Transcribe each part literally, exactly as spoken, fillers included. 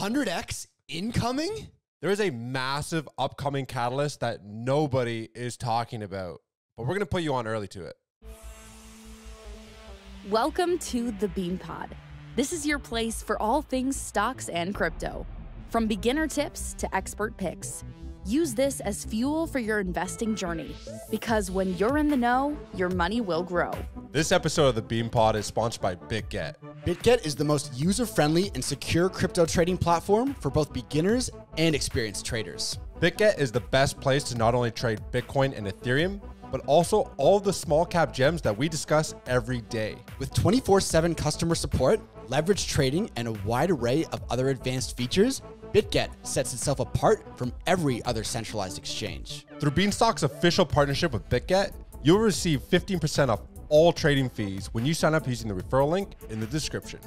one hundred X incoming? There is a massive upcoming catalyst that nobody is talking about, but we're going to put you on early to it. Welcome to the BeanPod. This is your place for all things stocks and crypto. From beginner tips to expert picks. Use this as fuel for your investing journey, because when you're in the know, your money will grow. This episode of the BeanPod is sponsored by BitGet. BitGet is the most user-friendly and secure crypto trading platform for both beginners and experienced traders. BitGet is the best place to not only trade Bitcoin and Ethereum, but also all the small cap gems that we discuss every day. With twenty-four seven customer support, leverage trading, and a wide array of other advanced features, BitGet sets itself apart from every other centralized exchange. Through Beanstock's official partnership with BitGet, you'll receive fifteen percent off all trading fees when you sign up using the referral link in the description.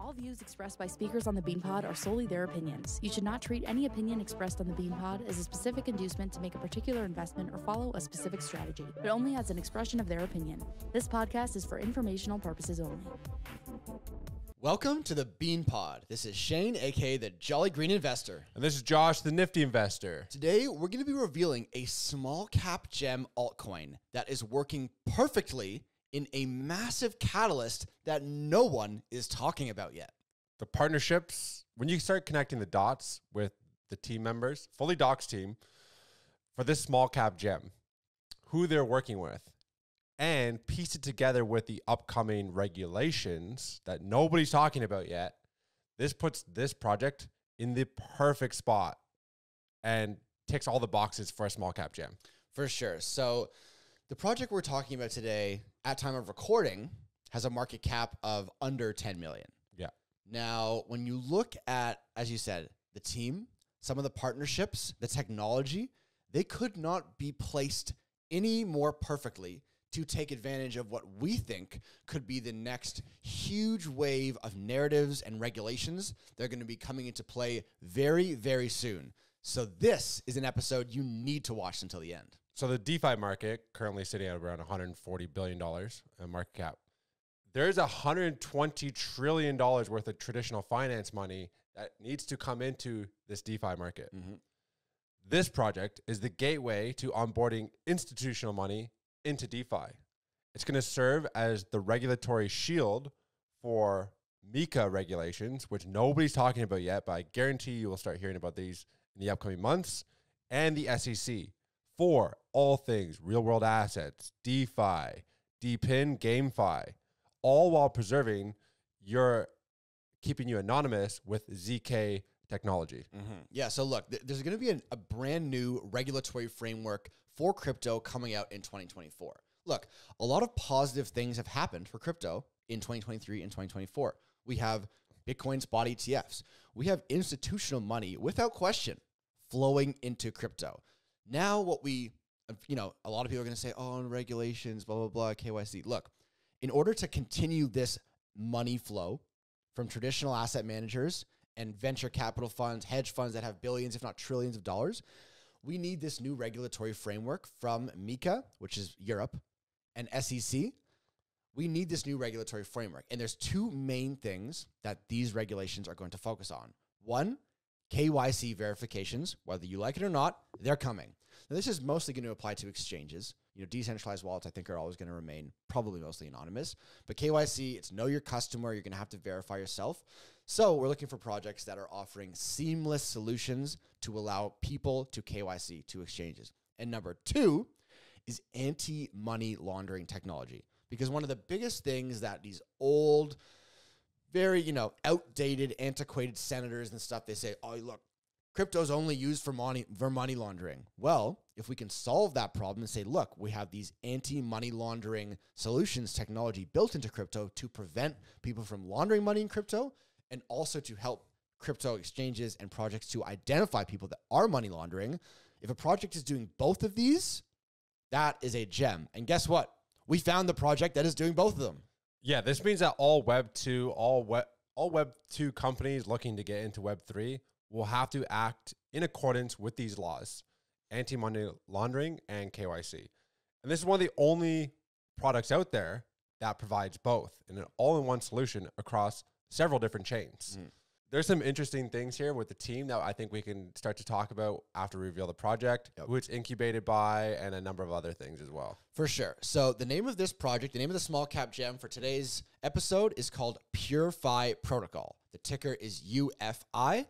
All views expressed by speakers on the BeanPod are solely their opinions. You should not treat any opinion expressed on the BeanPod as a specific inducement to make a particular investment or follow a specific strategy, but only as an expression of their opinion. This podcast is for informational purposes only. Welcome to the BeanPod. This is Shane, aka the Jolly Green Investor. And this is Josh, the Nifty Investor. Today, we're going to be revealing a small cap gem altcoin that is working perfectly in a massive catalyst that no one is talking about yet. The partnerships, when you start connecting the dots with the team members, fully docs team, for this small cap gem, who they're working with, and piece it together with the upcoming regulations that nobody's talking about yet, this puts this project in the perfect spot and ticks all the boxes for a small cap gem. For sure. So the project we're talking about today, at time of recording, has a market cap of under ten million. Yeah. Now, when you look at, as you said, the team, some of the partnerships, the technology, they could not be placed any more perfectly to take advantage of what we think could be the next huge wave of narratives and regulations that are going to be coming into play very, very soon. So this is an episode you need to watch until the end. So the DeFi market, currently sitting at around one hundred forty billion dollars in market cap, there's one hundred twenty trillion dollars worth of traditional finance money that needs to come into this DeFi market. Mm-hmm. This project is the gateway to onboarding institutional money into DeFi. It's going to serve as the regulatory shield for MiCA regulations, which nobody's talking about yet, but I guarantee you will start hearing about these in the upcoming months, and the S E C for all things real-world assets, DeFi, DePin, GameFi, all while preserving your, keeping you anonymous with Z K technology. Mm-hmm. Yeah, so look, th there's going to be an, a brand new regulatory framework for crypto coming out in twenty twenty-four. Look, a lot of positive things have happened for crypto in twenty twenty-three and twenty twenty-four. We have Bitcoin spot E T Fs. We have institutional money, without question, flowing into crypto. Now what we, you know, a lot of people are going to say, oh, regulations, blah, blah, blah, K Y C. Look, in order to continue this money flow from traditional asset managers and venture capital funds, hedge funds that have billions, if not trillions of dollars, we need this new regulatory framework from MiCA, which is Europe, and S E C. We need this new regulatory framework. And there's two main things that these regulations are going to focus on. One, K Y C verifications, whether you like it or not, they're coming. Now, this is mostly going to apply to exchanges. You know, decentralized wallets, I think, are always going to remain probably mostly anonymous. But K Y C, it's know your customer. You're going to have to verify yourself. So we're looking for projects that are offering seamless solutions to allow people to K Y C to exchanges. And number two is anti-money laundering technology. Because one of the biggest things that these old, very, you know, outdated, antiquated senators and stuff, they say, oh, look, crypto's only used for money, for money laundering. Well, if we can solve that problem and say, look, we have these anti-money laundering solutions technology built into crypto to prevent people from laundering money in crypto, and also to help crypto exchanges and projects to identify people that are money laundering. If a project is doing both of these, that is a gem. And guess what? We found the project that is doing both of them. Yeah, this means that all Web two, all web, all Web two companies looking to get into Web three will have to act in accordance with these laws, anti-money laundering and K Y C. And this is one of the only products out there that provides both in an all-in-one solution across several different chains. Mm. There's some interesting things here with the team that I think we can start to talk about after we reveal the project, yep. who it's incubated by, and a number of other things as well. For sure. So the name of this project, the name of the small cap jam for today's episode is called PureFi Protocol. The ticker is U F I.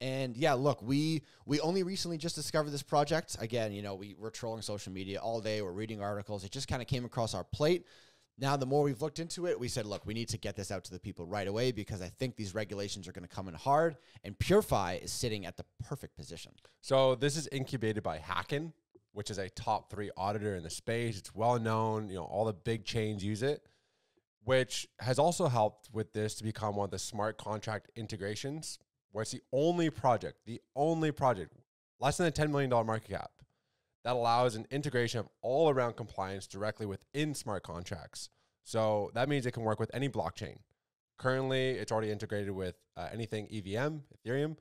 And yeah, look, we we only recently just discovered this project. Again, you know, we were trolling social media all day. We're reading articles. It just kind of came across our plate. Now, the more we've looked into it, we said, look, we need to get this out to the people right away because I think these regulations are going to come in hard, and PureFi is sitting at the perfect position. So this is incubated by Hacken, which is a top three auditor in the space. It's well known. You know, all the big chains use it, which has also helped with this to become one of the smart contract integrations, where it's the only project, the only project, less than a ten million dollar market cap, that allows an integration of all around compliance directly within smart contracts. So that means it can work with any blockchain. Currently, it's already integrated with uh, anything E V M, Ethereum,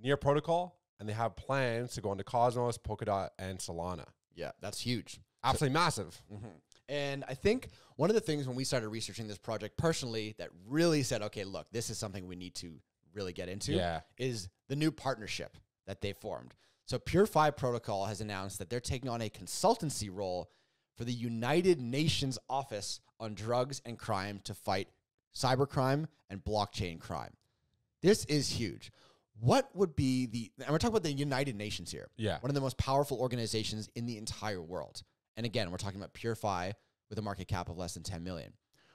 Near Protocol, and they have plans to go into Cosmos, Polkadot, and Solana. Yeah, that's huge. Absolutely so, massive. Mm-hmm. And I think one of the things when we started researching this project personally that really said, okay, look, this is something we need to really get into yeah. is the new partnership that they formed. So PureFi Protocol has announced that they're taking on a consultancy role for the United Nations Office on Drugs and Crime to fight cybercrime and blockchain crime. This is huge. What would be the... And we're talking about the United Nations here. Yeah. One of the most powerful organizations in the entire world. And again, we're talking about PureFi with a market cap of less than ten million.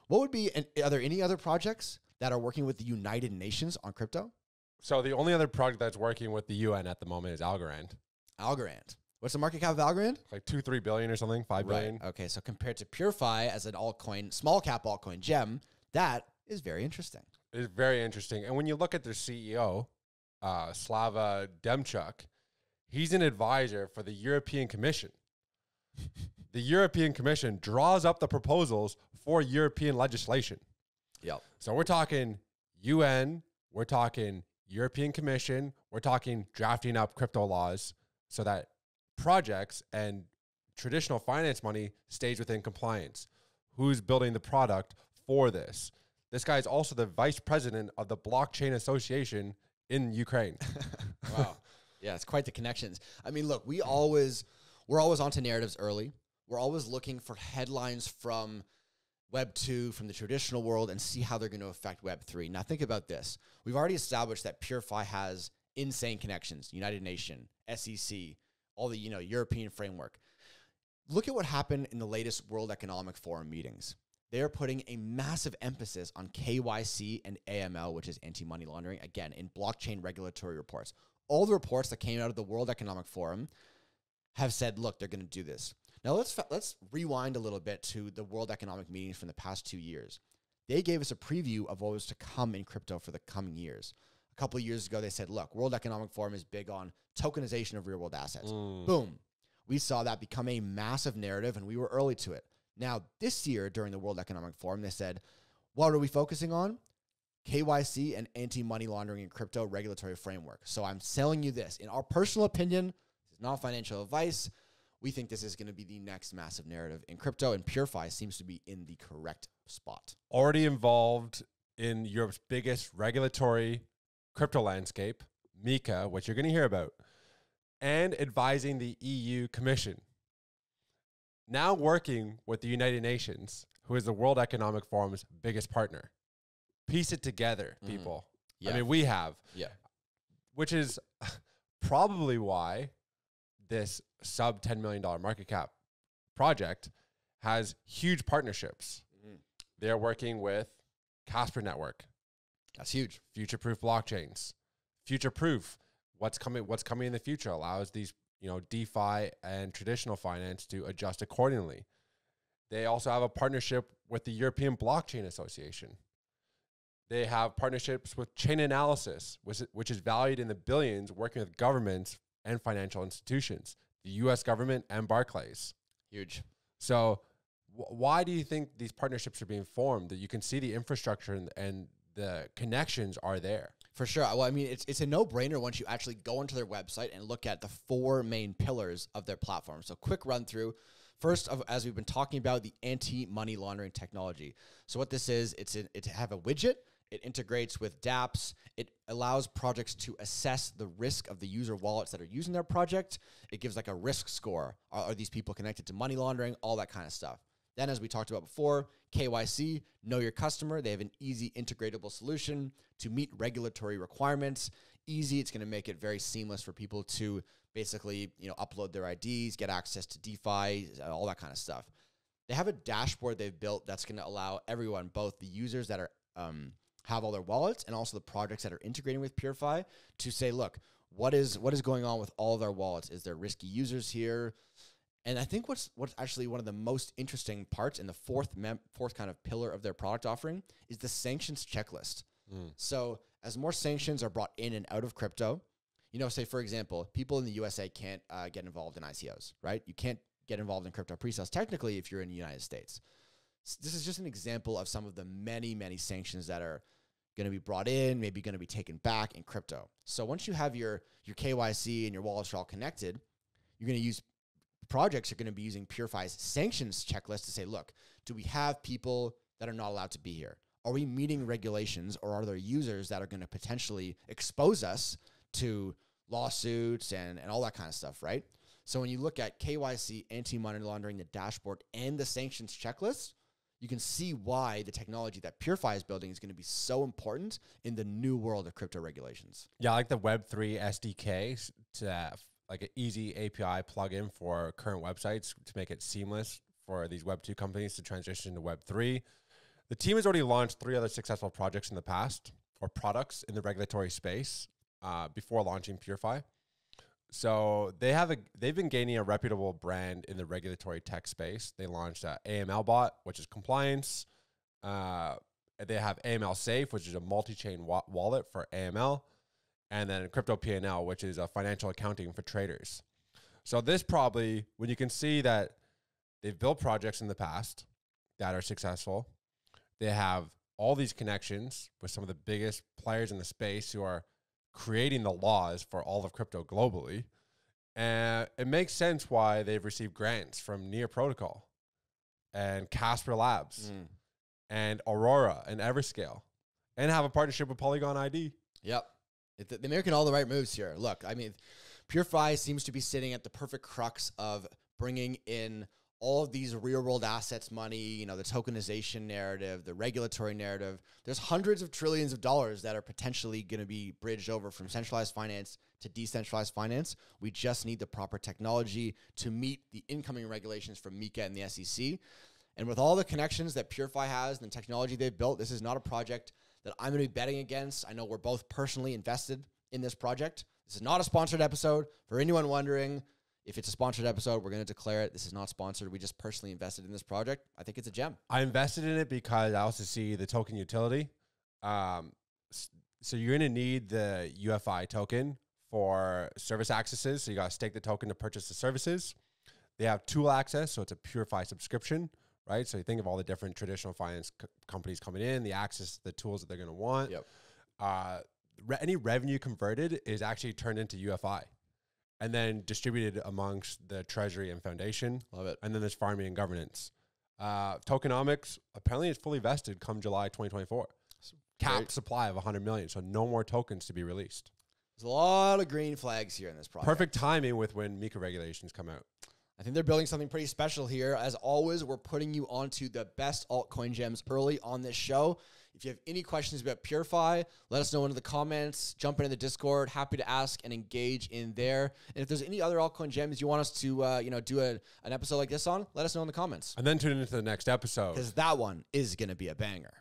What would be... An, are there any other projects that are working with the United Nations on crypto? So the only other project that's working with the U N at the moment is Algorand. Algorand. What's the market cap of Algorand? Like two, three billion or something, five right. billion. Okay, so compared to PureFi as an altcoin, small cap altcoin gem, that is very interesting. It is very interesting. And when you look at their C E O, uh, Slava Demchuk, he's an advisor for the European Commission. The European Commission draws up the proposals for European legislation. Yep. So we're talking U N, we're talking European Commission, we're talking drafting up crypto laws so that projects and traditional finance money stays within compliance. Who's building the product for this? This guy is also the vice president of the Blockchain Association in Ukraine. Wow. Yeah, it's quite the connections. I mean, look, we always, we're always onto narratives early. We're always looking for headlines from Web two, from the traditional world, and see how they're going to affect Web three. Now, think about this. We've already established that PureFi has insane connections, United Nations, S E C, all the, you know, European framework. Look at what happened in the latest World Economic Forum meetings. They are putting a massive emphasis on K Y C and A M L, which is anti-money laundering, again, in blockchain regulatory reports. All the reports that came out of the World Economic Forum have said, look, they're going to do this. Now, let's, let's rewind a little bit to the World Economic meetings from the past two years. They gave us a preview of what was to come in crypto for the coming years. A couple of years ago, they said, look, World Economic Forum is big on tokenization of real-world assets. Mm. Boom. We saw that become a massive narrative, and we were early to it. Now, this year, during the World Economic Forum, they said, what are we focusing on? K Y C and anti-money laundering and crypto regulatory framework. So I'm selling you this. In our personal opinion, this is not financial advice. We think this is going to be the next massive narrative in crypto, and PureFi seems to be in the correct spot. Already involved in Europe's biggest regulatory crypto landscape, MiCA, which you're going to hear about, and advising the E U Commission. Now working with the United Nations, who is the World Economic Forum's biggest partner. Piece it together, mm-hmm. people. Yeah. I mean, we have. Yeah. Which is probably why this sub ten million dollar market cap project has huge partnerships. Mm-hmm. They're working with Casper Network. That's huge. Future-proof blockchains. Future-proof. What's coming, what's coming in the future allows these, you know, DeFi and traditional finance to adjust accordingly. They also have a partnership with the European Blockchain Association. They have partnerships with Chain Analysis, which, which is valued in the billions, working with governments and financial institutions, the U S government and Barclays. Huge. So wh why do you think these partnerships are being formed? That you can see the infrastructure and, and the connections are there. For sure. Well, I mean, it's, it's a no-brainer once you actually go into their website and look at the four main pillars of their platform. So quick run through. First, of, as we've been talking about, the anti-money laundering technology. So what this is, it's, a, it's have a widget. It integrates with dApps. It allows projects to assess the risk of the user wallets that are using their project. It gives like a risk score. Are, are these people connected to money laundering? All that kind of stuff. Then, as we talked about before, K Y C, know your customer. They have an easy integratable solution to meet regulatory requirements. Easy. It's going to make it very seamless for people to basically, you know, upload their I Ds, get access to DeFi, all that kind of stuff. They have a dashboard they've built that's going to allow everyone, both the users that are um, have all their wallets and also the projects that are integrating with PureFi, to say, look, what is what is going on with all of their wallets? Is there risky users here? And I think what's what's actually one of the most interesting parts, and the fourth mem fourth kind of pillar of their product offering, is the sanctions checklist. Mm. So as more sanctions are brought in and out of crypto, you know, say for example, people in the U S A can't uh, get involved in I C Os, right? You can't get involved in crypto pre-sales technically if you're in the United States. So this is just an example of some of the many, many sanctions that are going to be brought in, maybe going to be taken back in crypto. So once you have your your K Y C and your wallets are all connected, you're going to use projects are going to be using PureFi's sanctions checklist to say, look, do we have people that are not allowed to be here? Are we meeting regulations, or are there users that are going to potentially expose us to lawsuits and, and all that kind of stuff, right? So when you look at K Y C, anti-money laundering, the dashboard, and the sanctions checklist, you can see why the technology that PureFi is building is going to be so important in the new world of crypto regulations. Yeah, I like the Web three S D K to uh, like an easy A P I plugin for current websites to make it seamless for these Web two companies to transition to Web three. The team has already launched three other successful projects in the past, or products in the regulatory space, uh, before launching PureFi. So they have a, they've been gaining a reputable brand in the regulatory tech space. They launched an A M L bot, which is compliance. Uh, they have A M L Safe, which is a multi-chain wa wallet for A M L. And then crypto P and L, which is a financial accounting for traders. So this probably, when you can see that they've built projects in the past that are successful, they have all these connections with some of the biggest players in the space who are creating the laws for all of crypto globally. And it makes sense why they've received grants from Near Protocol and Casper Labs mm. and Aurora and Everscale, and have a partnership with Polygon I D. Yep. They're making all the right moves here. Look, I mean, PureFi seems to be sitting at the perfect crux of bringing in all of these real-world assets money, you know, the tokenization narrative, the regulatory narrative. There's hundreds of trillions of dollars that are potentially going to be bridged over from centralized finance to decentralized finance. We just need the proper technology to meet the incoming regulations from MiCA and the S E C. And with all the connections that PureFi has and the technology they've built, this is not a project that I'm going to be betting against. I know we're both personally invested in this project. This is not a sponsored episode. For anyone wondering, if it's a sponsored episode, we're going to declare it. This is not sponsored. We just personally invested in this project. I think it's a gem. I invested in it because I also see the token utility. Um, so you're going to need the U F I token for service accesses. So you got to stake the token to purchase the services. They have tool access, so it's a PureFi subscription. Right, so you think of all the different traditional finance co companies coming in, the access, the tools that they're going to want. Yep. Uh, re any revenue converted is actually turned into U F I, and then distributed amongst the treasury and foundation. Love it. And then there's farming and governance. Uh, tokenomics apparently is fully vested come July twenty twenty-four. Capped supply of one hundred million, so no more tokens to be released. There's a lot of green flags here in this project. Perfect timing with when MiCA regulations come out. I think they're building something pretty special here. As always, we're putting you onto the best altcoin gems early on this show. If you have any questions about PureFi, let us know in the comments. Jump into the Discord. Happy to ask and engage in there. And if there's any other altcoin gems you want us to uh, you know, do a, an episode like this on, let us know in the comments. And then tune into the next episode, because that one is going to be a banger.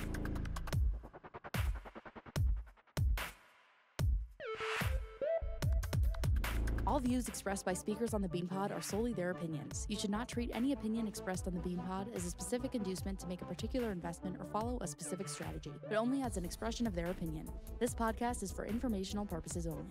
All views expressed by speakers on the BeanPod are solely their opinions. You should not treat any opinion expressed on the BeanPod as a specific inducement to make a particular investment or follow a specific strategy, but only as an expression of their opinion. This podcast is for informational purposes only.